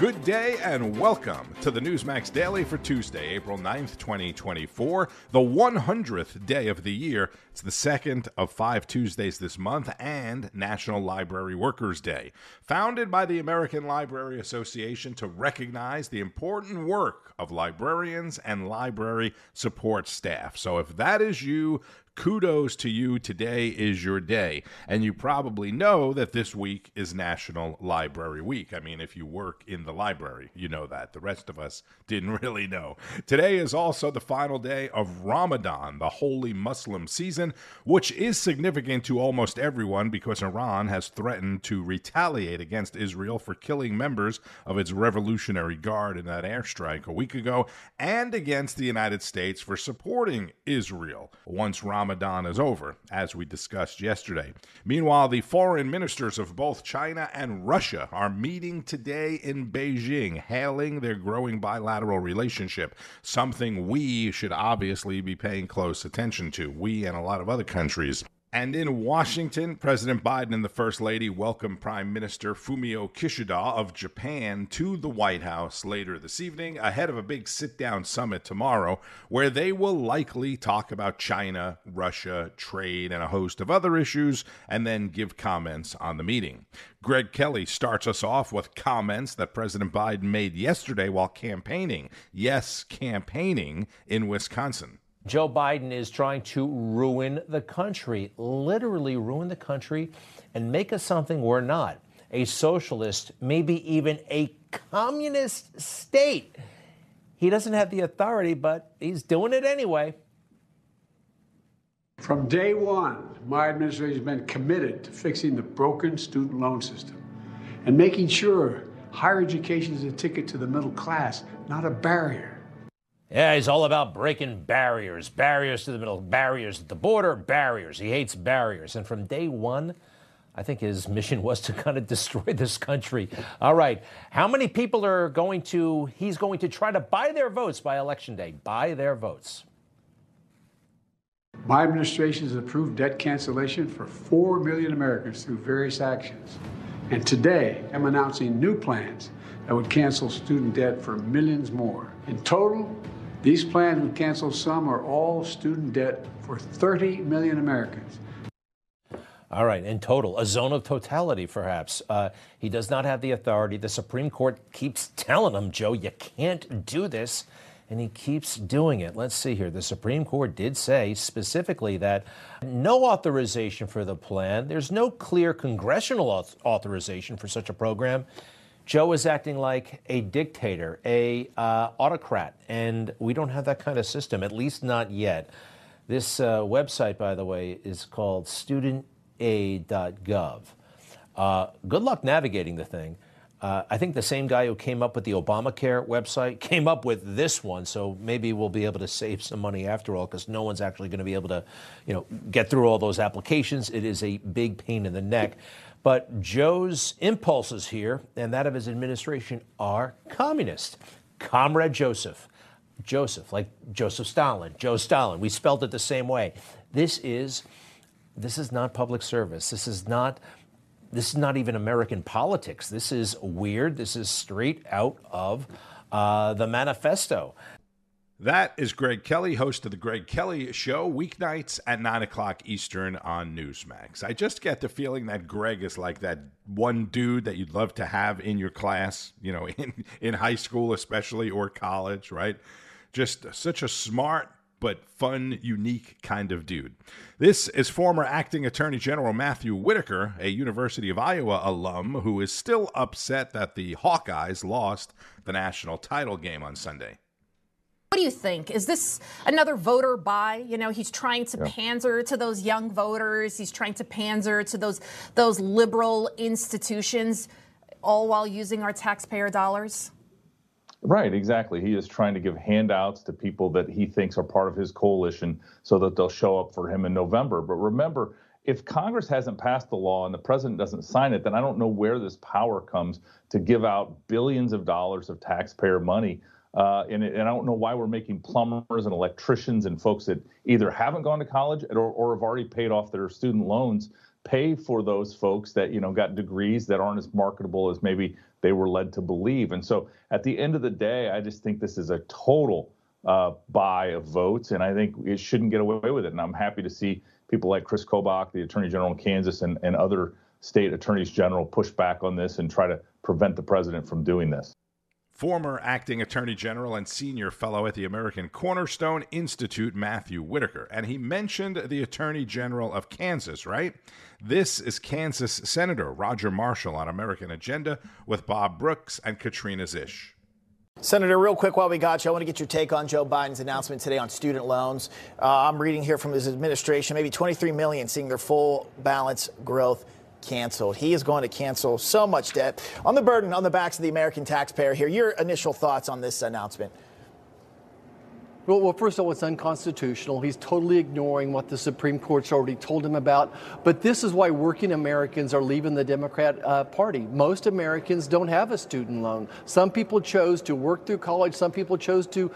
Good day and welcome to the Newsmax Daily for Tuesday, April 9th, 2024, the 100th day of the year. It's the second of 5 Tuesdays this month and National Library Workers' Day. Founded by the American Library Association to recognize the important work of librarians and library support staff. So if that is you, kudos to you. Today is your day. And you probably know that this week is National Library Week. I mean, if you work in the library, you know that. The rest of us didn't really know. Today is also the final day of Ramadan, the holy Muslim season, which is significant to almost everyone because Iran has threatened to retaliate against Israel for killing members of its Revolutionary Guard in that airstrike a week ago, and against the United States for supporting Israel once Ramadan is over, as we discussed yesterday. Meanwhile, the foreign ministers of both China and Russia are meeting today in Beijing, hailing their growing bilateral relationship, something we should obviously be paying close attention to, we and a lot of other countries. And in Washington, President Biden and the First Lady welcome Prime Minister Fumio Kishida of Japan to the White House later this evening, ahead of a big sit-down summit tomorrow, where they will likely talk about China, Russia, trade, and a host of other issues, and then give comments on the meeting. Greg Kelly starts us off with comments that President Biden made yesterday while campaigning, in Wisconsin. Joe Biden is trying to ruin the country, literally ruin the country, and make us something we're not, a socialist, maybe even a communist state. He doesn't have the authority, but he's doing it anyway. From day one, my administration has been committed to fixing the broken student loan system and making sure higher education is a ticket to the middle class, not a barrier. Yeah, he's all about breaking barriers, barriers to the middle, barriers at the border, barriers. He hates barriers. And from day one, I think his mission was to kind of destroy this country. All right. How many people are he's going to try to buy their votes by Election Day? Buy their votes. My administration has approved debt cancellation for 4 million Americans through various actions. And today, I'm announcing new plans that would cancel student debt for millions more. In total, these plans would cancel some or all student debt for 30 million Americans. All right, in total, a zone of totality, perhaps. He does not have the authority. The Supreme Court keeps telling him, Joe, you can't do this, and he keeps doing it. Let's see here. The Supreme Court did say specifically that no authorization for the plan. There's no clear congressional authorization for such a program. Joe is acting like a dictator, an autocrat, and we don't have that kind of system, at least not yet. This website, by the way, is called studentaid.gov. Good luck navigating the thing. I think the same guy who came up with the Obamacare website came up with this one, so maybe we'll be able to save some money after all, because no one's actually going to be able to, get through all those applications. It is a big pain in the neck. But Joe's impulses here and that of his administration are communist. Comrade Joseph, like Joseph Stalin, Joe Stalin. We spelled it the same way. This is not public service. This is not even American politics. This is weird. This is straight out of the manifesto. That is Greg Kelly, host of The Greg Kelly Show, weeknights at 9 o'clock Eastern on Newsmax. I just get the feeling that Greg is like that one dude that you'd love to have in your class, in high school especially, or college, right? Just such a smart but fun, unique kind of dude. This is former acting Attorney General Matthew Whitaker, a University of Iowa alum who is still upset that the Hawkeyes lost the national title game on Sunday. What do you think? Is this another voter buy? He's trying to panzer to those young voters. He's trying to panzer to those liberal institutions, all while using our taxpayer dollars. Right, exactly. He is trying to give handouts to people that he thinks are part of his coalition so that they'll show up for him in November. But remember, if Congress hasn't passed the law and the president doesn't sign it, then I don't know where this power comes to give out billions of dollars of taxpayer money. And I don't know why we're making plumbers and electricians and folks that either haven't gone to college or have already paid off their student loans pay for those folks that, you know, got degrees that aren't as marketable as maybe they were led to believe. And so at the end of the day, I just think this is a total buy of votes, and I think it shouldn't get away with it. And I'm happy to see people like Chris Kobach, the Attorney General in Kansas, and other state attorneys general push back on this and try to prevent the president from doing this. Former acting attorney general and senior fellow at the American Cornerstone Institute, Matthew Whitaker. And he mentioned the attorney general of Kansas, right? This is Kansas Senator Roger Marshall on American Agenda with Bob Brooks and Katrina Zisch. Senator, real quick while we got you, I want to get your take on Joe Biden's announcement today on student loans. I'm reading here from his administration, maybe 23 million seeing their full balance growth canceled. He is going to cancel so much debt on the burden on the backs of the American taxpayer here. Your initial thoughts on this announcement? Well, first of all, it's unconstitutional. He's totally ignoring what the Supreme Court's already told him about. But this is why working Americans are leaving the Democrat Party. Most Americans don't have a student loan. Some people chose to work through college. Some people chose to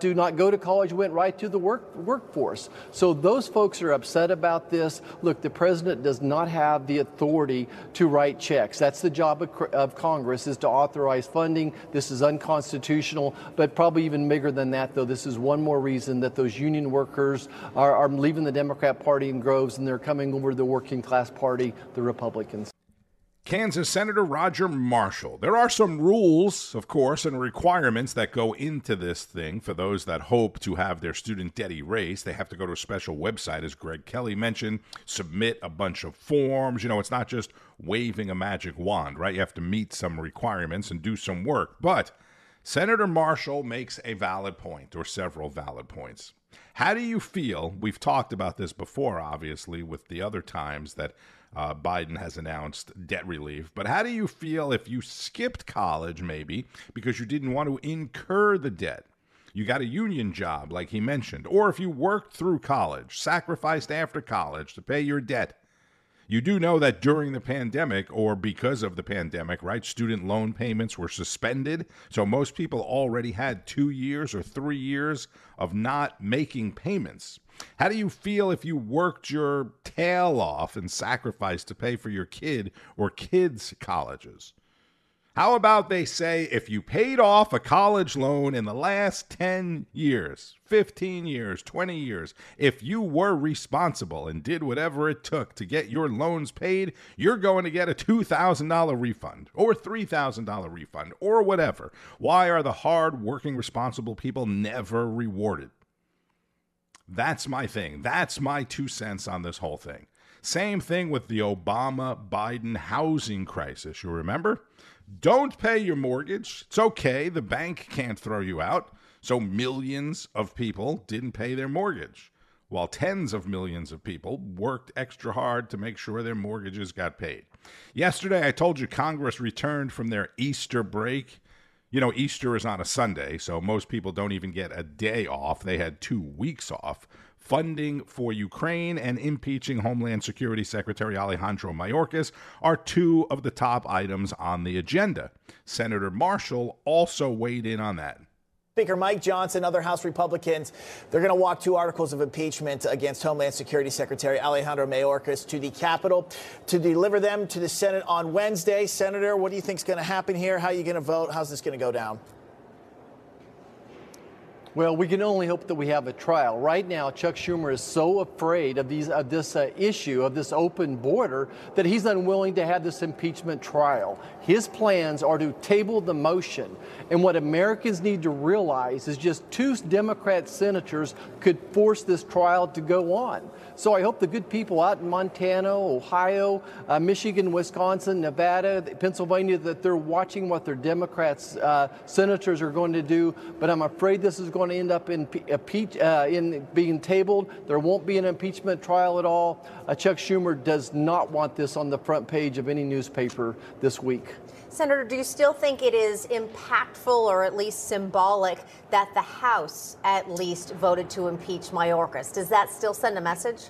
do not go to college, went right to the workforce. So those folks are upset about this. Look, the president does not have the authority to write checks. That's the job of Congress, is to authorize funding. This is unconstitutional, but probably even bigger than that, though. This is one more reason that those union workers are leaving the Democrat Party in groves, and they're coming over to the working class party, the Republicans. Kansas Senator Roger Marshall. There are some rules, of course, and requirements that go into this thing. For those that hope to have their student debt erased, they have to go to a special website, as Greg Kelly mentioned, submit a bunch of forms. You know, it's not just waving a magic wand, right? You have to meet some requirements and do some work. But Senator Marshall makes a valid point, or several valid points. How do you feel? We've talked about this before, obviously, with the other times that Biden has announced debt relief. But how do you feel if you skipped college, maybe, because you didn't want to incur the debt? You got a union job, like he mentioned, or if you worked through college, sacrificed after college to pay your debt. You do know that during the pandemic, or because of the pandemic, right, student loan payments were suspended. So most people already had 2 years or 3 years of not making payments. How do you feel if you worked your tail off and sacrificed to pay for your kid or kids' colleges? How about they say if you paid off a college loan in the last 10 years, 15 years, 20 years, if you were responsible and did whatever it took to get your loans paid, you're going to get a $2,000 refund or $3,000 refund or whatever. Why are the hard-working, responsible people never rewarded? That's my thing. That's my 2 cents on this whole thing. Same thing with the Obama-Biden housing crisis, you remember? Don't pay your mortgage. It's okay. The bank can't throw you out. So millions of people didn't pay their mortgage, while tens of millions of people worked extra hard to make sure their mortgages got paid. Yesterday, I told you Congress returned from their Easter break. You know, Easter is on a Sunday, so most people don't even get a day off. They had 2 weeks off. Funding for Ukraine and impeaching Homeland Security Secretary Alejandro Mayorkas are two of the top items on the agenda. Senator Marshall also weighed in on that. Speaker Mike Johnson, other House Republicans, they're going to walk two articles of impeachment against Homeland Security Secretary Alejandro Mayorkas to the Capitol to deliver them to the Senate on Wednesday. Senator, what do you think is going to happen here? How are you going to vote? How's this going to go down? Well, we can only hope that we have a trial. Right now, Chuck Schumer is so afraid of this issue, of this open border, that he's unwilling to have this impeachment trial. His plans are to table the motion. And what Americans need to realize is just two Democrat senators could force this trial to go on. So I hope the good people out in Montana, Ohio, Michigan, Wisconsin, Nevada, Pennsylvania, that they're watching what their Democrats senators are going to do. But I'm afraid this is going to end up in being tabled. There won't be an impeachment trial at all. Chuck Schumer does not want this on the front page of any newspaper this week. Senator, do you still think it is impactful or at least symbolic that the House at least voted to impeach Mayorkas? Does that still send a message?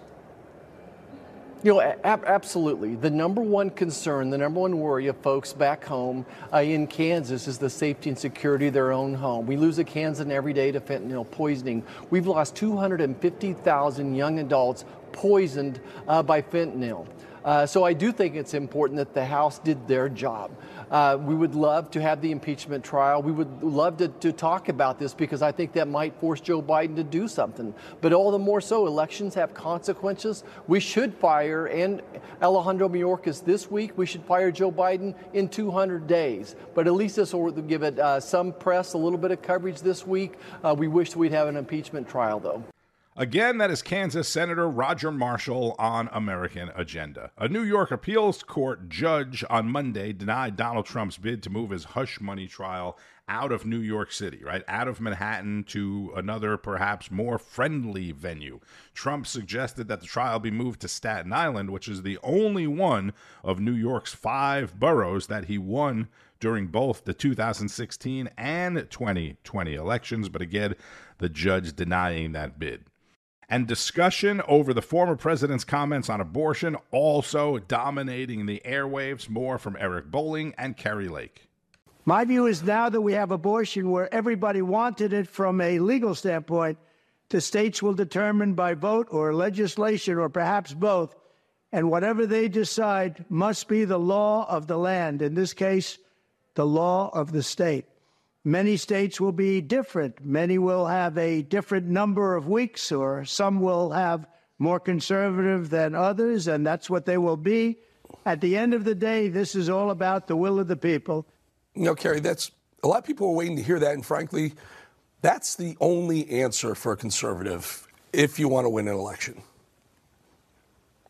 You know, absolutely. The number one concern, the number one worry of folks back home in Kansas is the safety and security of their own home. We lose a Kansan every day to fentanyl poisoning. We've lost 250,000 young adults poisoned by fentanyl. So I do think it's important that the House did their job. We would love to have the impeachment trial. We would love to talk about this because I think that might force Joe Biden to do something. But all the more so, elections have consequences. We should fire Alejandro Mayorkas this week. We should fire Joe Biden in 200 days. But at least this will give it some press, a little bit of coverage this week. We wish we'd have an impeachment trial, though. Again, that is Kansas Senator Roger Marshall on American Agenda. A New York appeals court judge on Monday denied Donald Trump's bid to move his hush money trial out of New York City, right, out of Manhattan to another perhaps more friendly venue. Trump suggested that the trial be moved to Staten Island, which is the only one of New York's 5 boroughs that he won during both the 2016 and 2020 elections. But again, the judge denying that bid. And discussion over the former president's comments on abortion also dominating the airwaves. More from Eric Bolling and Kari Lake. My view is now that we have abortion where everybody wanted it from a legal standpoint, the states will determine by vote or legislation or perhaps both, and whatever they decide must be the law of the land, in this case, the law of the state. Many states will be different. Many will have a different number of weeks, or some will have more conservative than others, and that's what they will be. At the end of the day, this is all about the will of the people. You know, Kari, that's a lot of people are waiting to hear that, and frankly, that's the only answer for a conservative if you want to win an election.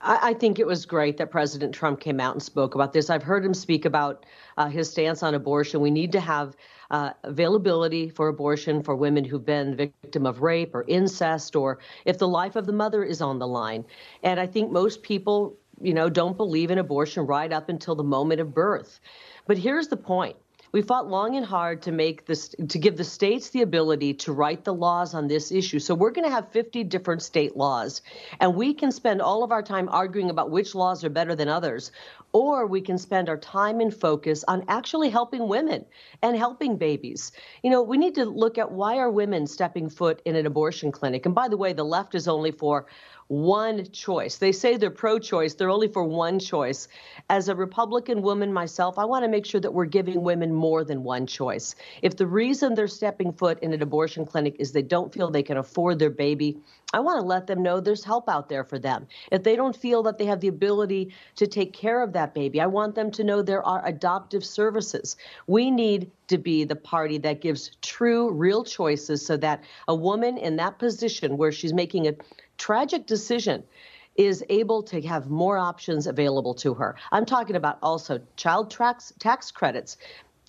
I think it was great that President Trump came out and spoke about this. I've heard him speak about his stance on abortion. We need to have availability for abortion for women who've been victim of rape or incest, or if the life of the mother is on the line. And I think most people, you know, don't believe in abortion right up until the moment of birth. But here's the point. We fought long and hard to make this, to give the states the ability to write the laws on this issue. So we're going to have 50 different state laws, and we can spend all of our time arguing about which laws are better than others, or we can spend our time and focus on actually helping women and helping babies. You know, we need to look at why are women stepping foot in an abortion clinic? And by the way, the left is only for one choice. They say they're pro-choice. They're only for one choice. As a Republican woman myself, I want to make sure that we're giving women more than one choice. If the reason they're stepping foot in an abortion clinic is they don't feel they can afford their baby, I want to let them know there's help out there for them. If they don't feel that they have the ability to take care of that baby, I want them to know there are adoptive services. We need to be the party that gives true, real choices so that a woman in that position where she's making a tragic decision is able to have more options available to her. I'm talking about also child tax credits.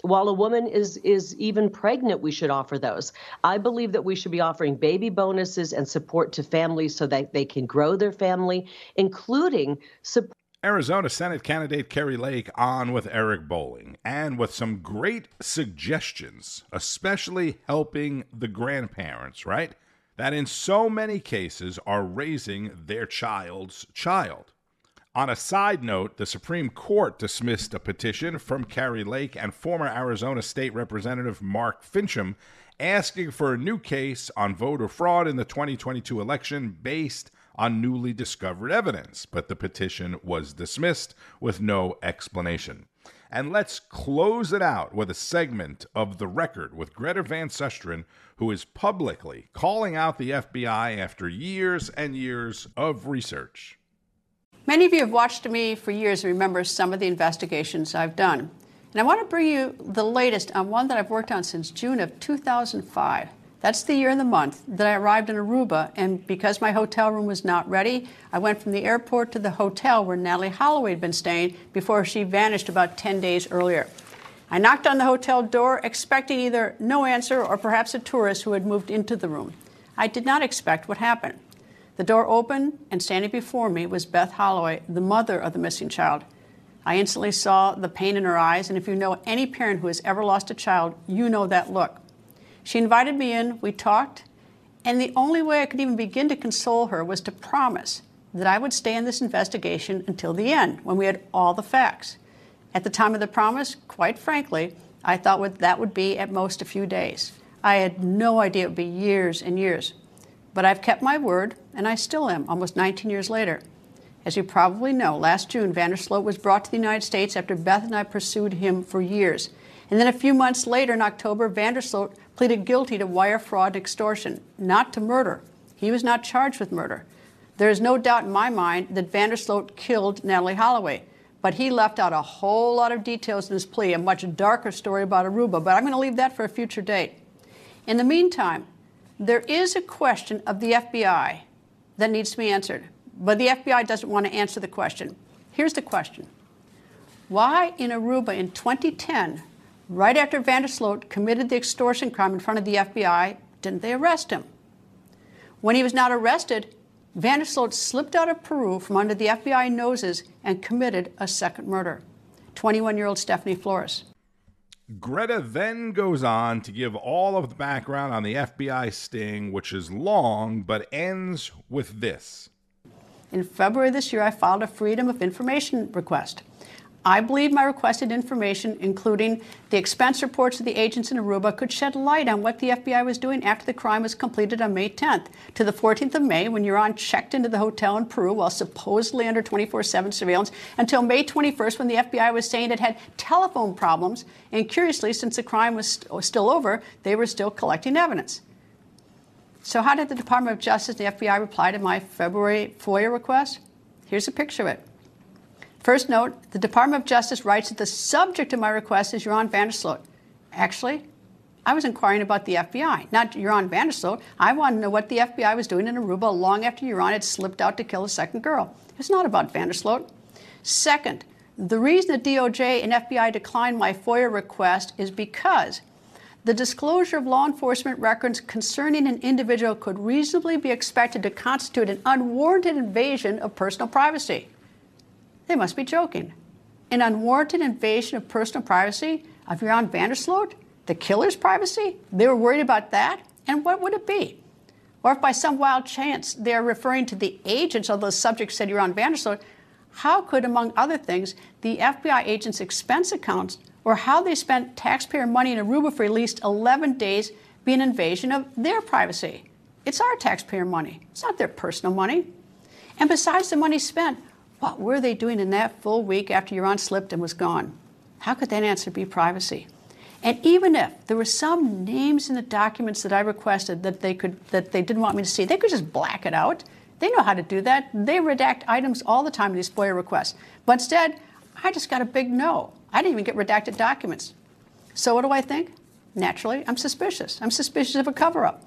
While a woman is even pregnant, we should offer those. I believe that we should be offering baby bonuses and support to families so that they can grow their family, including support. Arizona Senate candidate Kari Lake on with Eric Bolling, and with some great suggestions, especially helping the grandparents, right? That in so many cases are raising their child's child. On a side note, the Supreme Court dismissed a petition from Kari Lake and former Arizona State Representative Mark Fincham asking for a new case on voter fraud in the 2022 election based on newly discovered evidence. But the petition was dismissed with no explanation. And let's close it out with a segment of The Record with Greta Van Susteren, who is publicly calling out the FBI after years and years of research. Many of you have watched me for years and remember some of the investigations I've done. And I want to bring you the latest on one that I've worked on since June of 2005. That's the year and the month that I arrived in Aruba, and because my hotel room was not ready, I went from the airport to the hotel where Natalee Holloway had been staying before she vanished about 10 days earlier. I knocked on the hotel door expecting either no answer or perhaps a tourist who had moved into the room. I did not expect what happened. The door opened, and standing before me was Beth Holloway, the mother of the missing child. I instantly saw the pain in her eyes, and if you know any parent who has ever lost a child, you know that look. She invited me in, we talked, and the only way I could even begin to console her was to promise that I would stay in this investigation until the end, when we had all the facts. At the time of the promise, quite frankly, I thought that would be at most a few days. I had no idea it would be years and years. But I've kept my word, and I still am, almost 19 years later. As you probably know, last June, Van der Sloot was brought to the United States after Beth and I pursued him for years. And then a few months later, in October, Van der Sloot pleaded guilty to wire fraud and extortion, not to murder. He was not charged with murder. There is no doubt in my mind that Van der Sloot killed Natalee Holloway, but he left out a whole lot of details in his plea, a much darker story about Aruba, but I'm going to leave that for a future date. In the meantime, there is a question of the FBI that needs to be answered, but the FBI doesn't want to answer the question. Here's the question. Why in Aruba in 2010, right after Van der Sloot committed the extortion crime in front of the FBI, didn't they arrest him? When he was not arrested, Van der Sloot slipped out of Peru from under the FBI noses and committed a second murder. 21-year-old Stephanie Flores. Greta then goes on to give all of the background on the FBI sting, which is long, but ends with this. In February this year, I filed a Freedom of Information request. I believe my requested information, including the expense reports of the agents in Aruba, could shed light on what the FBI was doing after the crime was completed on May 10th to the 14th of May, when Joran checked into the hotel in Peru while supposedly under 24/7 surveillance, until May 21st, when the FBI was saying it had telephone problems, and curiously, since the crime was still over, they were still collecting evidence. So how did the Department of Justice and the FBI reply to my February FOIA request? Here's a picture of it. First note, the Department of Justice writes that the subject of my request is Joran van der Sloot. Actually, I was inquiring about the FBI, not Joran van der Sloot. I wanted to know what the FBI was doing in Aruba long after Joran had slipped out to kill a second girl. It's not about van der Sloot. Second, the reason the DOJ and FBI declined my FOIA request is because the disclosure of law enforcement records concerning an individual could reasonably be expected to constitute an unwarranted invasion of personal privacy. They must be joking. An unwarranted invasion of personal privacy of Joran van der Sloot? The killer's privacy? They were worried about that? And what would it be? Or if by some wild chance they're referring to the agents, although the subject said Joran van der Sloot, how could, among other things, the FBI agents' expense accounts or how they spent taxpayer money in Aruba for at least 11 days be an invasion of their privacy? It's our taxpayer money. It's not their personal money. And besides the money spent, what were they doing in that full week after Joran slipped and was gone? How could that answer be privacy? And even if there were some names in the documents that I requested that they didn't want me to see, they could just black it out. They know how to do that. They redact items all the time in these FOIA requests. But instead, I just got a big no. I didn't even get redacted documents. So what do I think? Naturally, I'm suspicious. I'm suspicious of a cover-up.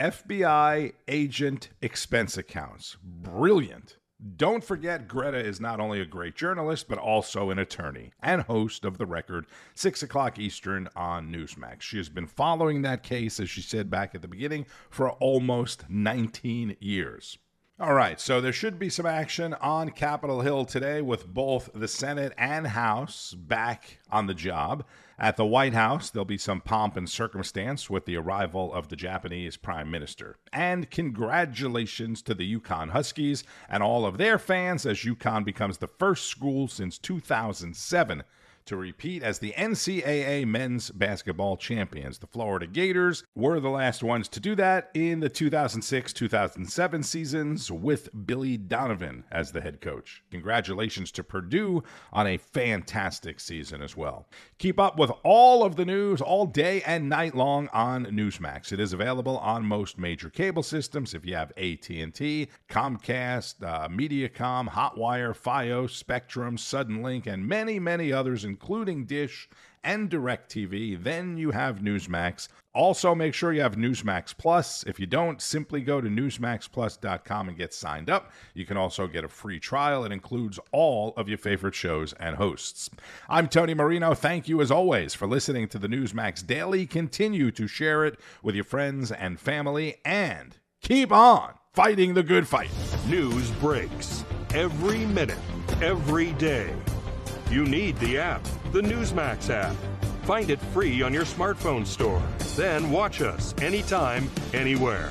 FBI agent expense accounts. Brilliant. Don't forget, Greta is not only a great journalist, but also an attorney and host of The Record, 6 o'clock Eastern on Newsmax. She has been following that case, as she said back at the beginning, for almost 19 years. All right, so there should be some action on Capitol Hill today with both the Senate and House back on the job. At the White House, there'll be some pomp and circumstance with the arrival of the Japanese Prime Minister. And congratulations to the UConn Huskies and all of their fans as UConn becomes the first school since 2007 to repeat as the NCAA men's basketball champions. The Florida Gators were the last ones to do that in the 2006-2007 seasons with Billy Donovan as the head coach. Congratulations to Purdue on a fantastic season as well. Keep up with all of the news all day and night long on Newsmax. It is available on most major cable systems. If you have AT&T, Comcast, Mediacom, Hotwire, Fios, Spectrum, Suddenlink, and many, many others, including Dish and DirecTV, then you have Newsmax. Also, make sure you have Newsmax Plus. If you don't, simply go to newsmaxplus.com and get signed up. You can also get a free trial. It includes all of your favorite shows and hosts. I'm Tony Marino. Thank you, as always, for listening to the Newsmax Daily. Continue to share it with your friends and family, and keep on fighting the good fight. News breaks every minute, every day. You need the app, the Newsmax app. Find it free on your smartphone store. Then watch us anytime, anywhere.